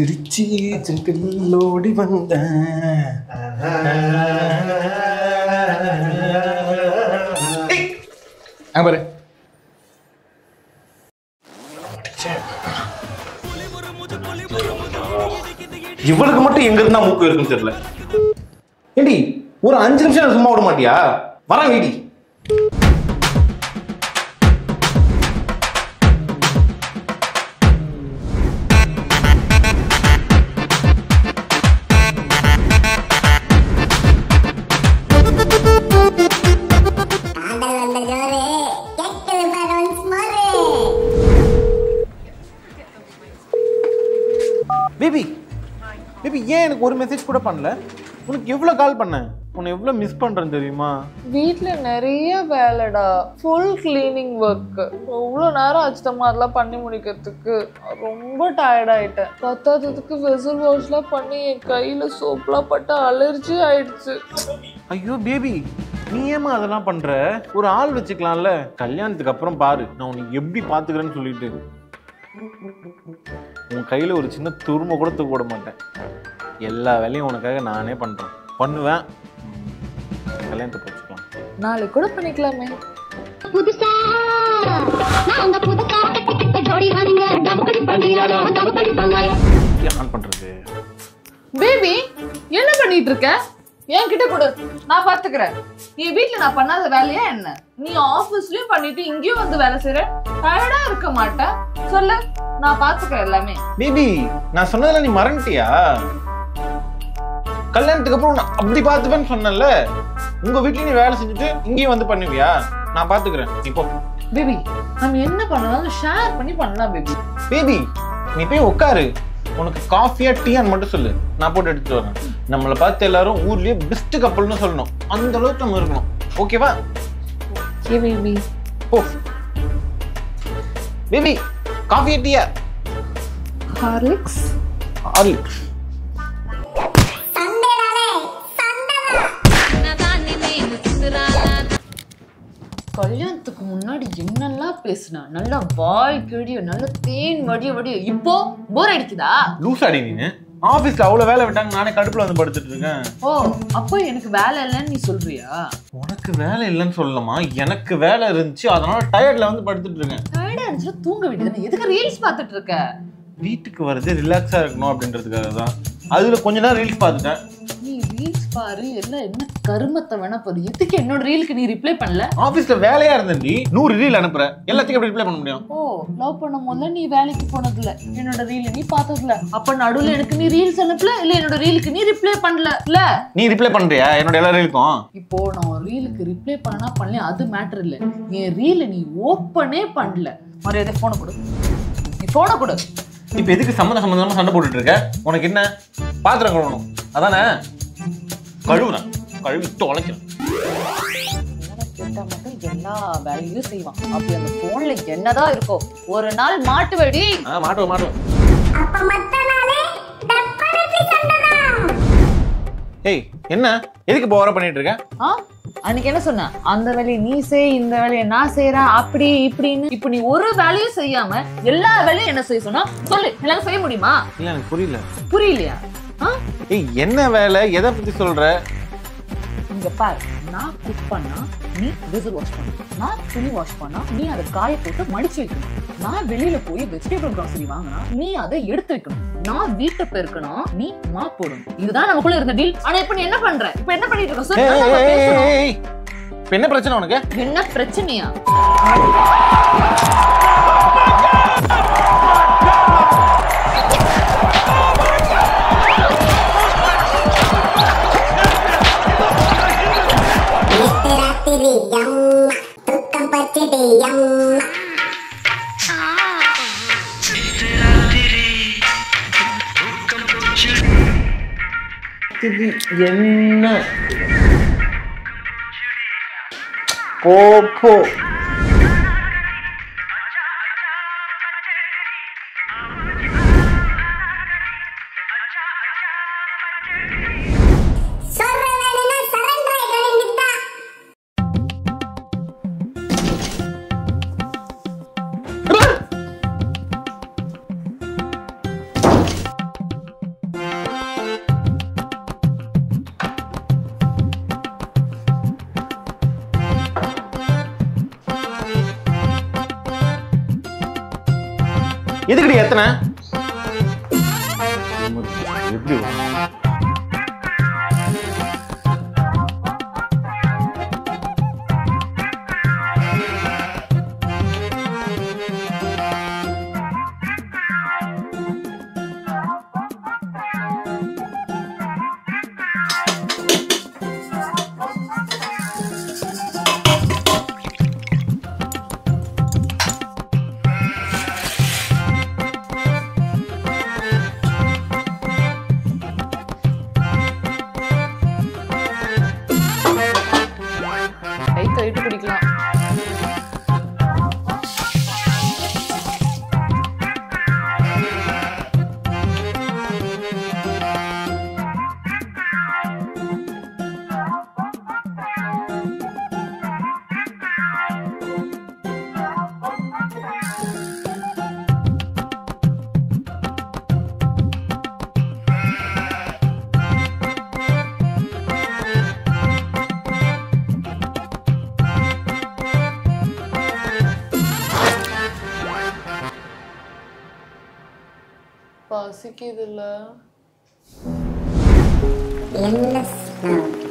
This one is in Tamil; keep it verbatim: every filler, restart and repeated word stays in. எந்திரிச்சி சென்றில்லோடி வந்த பாரு இவளுக்கு மட்டும் எங்க இருந்தா மூக்கு இருக்குன்னு தெரியல. ஏண்டி ஒரு அஞ்சு நிமிஷம் சும்மா விட மாட்டியா? வர வீடி பேபி பேபி ஏன் எனக்கு ஒரு மெசேஜ் கூட பண்ணல? உனக்கு எவ்வளோ கால் பண்ணேன், உன்னை எவ்வளோ மிஸ் பண்ணுறேன்னு தெரியுமா? வீட்டில் நிறைய வேலைடா, ஃபுல் கிளீனிங் ஒர்க்கு. எவ்வளோ நேரம் ஆச்சு தம்மா அதெல்லாம் பண்ணி முடிக்கிறதுக்கு? ரொம்ப டயர்டாயிட்டேன். பத்தாததுக்கு வெசல் வாஷ்லாம் பண்ணி என் கையில் சோப்லாம் பட்டு அலர்ஜி ஆயிடுச்சு. ஐயோ பேபி, நீ ஏமா அதெல்லாம் பண்ணுற? ஒரு ஆள் வச்சுக்கலாம்ல, கல்யாணத்துக்கு அப்புறம் பாரு நான் உனக்கு எப்படி பார்த்துக்கிறேன்னு சொல்லிட்டு. உன் கையில் ஒரு சின்ன துருமை கூட தூக்க விட மாட்டேன். எல்லா வேலையும் உனக்காக நானே பண்ணுறேன், பண்ணுவேன். கல்யாணத்தை போச்சுக்கலாம், நாளைக்கு கூட பண்ணிக்கலாமே. புதுசா நான் புதுசா கட்டிக்கிட்ட ஜோடி வாங்க, டபுக்கடி பண்ணிரலோ டபுக்கடி பண்ணாய். என்ன பண்றது பேபி? என்ன பண்ணிட்டு இருக்க? ஏன் கிட்ட கொடு, நான் பாத்துக்கிறேன். நீ வீட்ல நான் பண்ணாத வேலையா என்ன? நீ ஆபீஸ்லயும் பண்ணிட்டு இங்கேயும் வந்து வேலை செய்ற, டயர்டா இருக்க மாட்டேன் சொல்ல? நான் பாத்துக்கிறேன் எல்லாமே. பேபி நான் சொன்னதெல்லாம் நீ மறந்துட்டியா? கல்யாணத்துக்கு அப்புறம் நான் அப்படி பாத்துப்பேன்னு சொன்னல, உங்க வீட்லயும் நீ வேலை செஞ்சுட்டு இங்கேயும் வந்து பண்ணுவியா? நான் பாத்துக்கிறேன், நீ போ. பேபி நம்ம என்ன பண்ணாலும் ஷேர் பண்ணி பண்ணலாம். பேபி பேபி நீ போய் உட்காரு, உனக்கு காஃபியா டீயான்னு மட்டும் சொல்லு, நான் போட்டு எடுத்துட்டு வரேன். நம்மளை பார்த்து எல்லாரும் ஊர்லயே பெஸ்ட் கப்பல்னு சொல்லணும், அந்த அளவுக்கு நம்ம இருக்கணும், ஓகேவா? Okay baby. ஓ பேபி, காஃபியா டீயா? ஹார்லிக்ஸ். ஹார்லிக்ஸ் கல்யாணத்துக்கு முன்னாடி என்னெல்லாம் பேசுனா, நல்லா வாய் கிழியோ, நல்லா தேன் வடிய வடிய. இப்போ போர் அடிக்குதா? லூஸ் ஆடி நீ ஆபீஸ்ல அவ்வளவு வேலை விட்டாங்க, நானே கடுப்புல வந்து படுத்துட்டு இருக்கேன். ஓ அப்போ எனக்கு வேலை இல்லைன்னு நீ சொல்றியா? உனக்கு வேலை இல்லைன்னு சொல்லலாமா? எனக்கு வேலை இருந்துச்சு, அதனால டயர்ட்ல வந்து படுத்துட்டு இருக்கேன். டயர்டா இருந்துச்சு தூங்க வேண்டியது, எதுக்கு ரீல்ஸ் பார்த்துட்டு இருக்க? வீட்டுக்கு வரது ரிலாக்ஸா இருக்கணும் அப்படின்றதுக்காக தான். அதுல கொஞ்ச நேரம் ரீல்ஸ் பார்த்துட்டேன். பாரு எல்லாம் என்ன கருமத்தை வேணா பாரு, எதுக்கு என்னோட ரீலுக்கு நீ ரிப்ளை பண்ணல? ஆபீஸ்ல வேலையா இருந்தேன்டி, நூறு ரீல் அனுப்புற, எல்லாத்துக்கும் எப்படி ரிப்ளை பண்ண முடியும்? ஓ லவ் பண்ணும் போது நீ வேலைக்கு போனதுல என்னோட ரீல் நீ பார்த்ததுல, அப்ப நடுவுல எனக்கு நீ ரீல்ஸ் அனுப்பல, இல்ல என்னோட ரீலுக்கு நீ ரிப்ளை பண்ணல? இல்ல நீ ரிப்ளை பண்றியா என்னோட எல்லா ரீலுக்கும்? இப்போ நான் ஒரு ரீலுக்கு ரிப்ளை பண்ணா பண்ணல, அது மேட்டர் இல்ல. என் ரீல நீ ஓப்பனே பண்ணல. மரியாதை போனை கொடு, நீ போனை கொடு. இப்ப எதுக்கு சம்மந்த சம்மந்தமா சண்டை போட்டுட்டு இருக்க? உனக்கு என்ன பாத்திரம் கழுவணும் அதானே? கழுவுறேன், கழுவி தொலைக்கிறேன். எல்லா வேலையும் செய்வான், அப்படி அந்த போன்ல என்னதான் இருக்கோ? ஒரு நாள் மாட்டு வடி மாட்டுவோம் மாட்டுவோம். ஏய் என்ன எதுக்கு போற பண்ணிட்டு இருக்க? அன்னைக்கு என்ன சொன்ன, அந்த வேலையை நீ செய், இந்த வேலையை நான் செய்யறேன், அப்படி இப்படின்னு. இப்ப நீ ஒரு வேலையும் செய்யாம எல்லா வேலையும் என்ன செய்ய சொன்னா சொல்லு, என்னால செய்ய முடியுமா? இல்ல எனக்கு புரியல. புரியலையா? என்ன வேலை எதை பத்தி சொல்ற? இங்க பாரு, நான் குக் பண்ணா நீ விசில் வாஷ் பண்ணணும், நான் துணி வாஷ் பண்ணா நீ அதை காய போட்டு மடிச்சு வைக்கணும், நான் வெளியில போய் வெஜிடபிள் கிராசரி வாங்கினா நீ அதை எடுத்து வைக்கணும், நான் வீட்டை பெருக்கணும், நீ மா போடணும். இதுதான் நமக்குள்ள இருந்த டீல். ஆனா இப்ப நீ என்ன பண்ற? இப்ப என்ன பண்ணிட்டு இருக்க? என்ன பிரச்சனை உனக்கு? என்ன பிரச்சனையா? என்ன போப்போ எதுக்குடி ஏத்துன? எப்படி What's the name of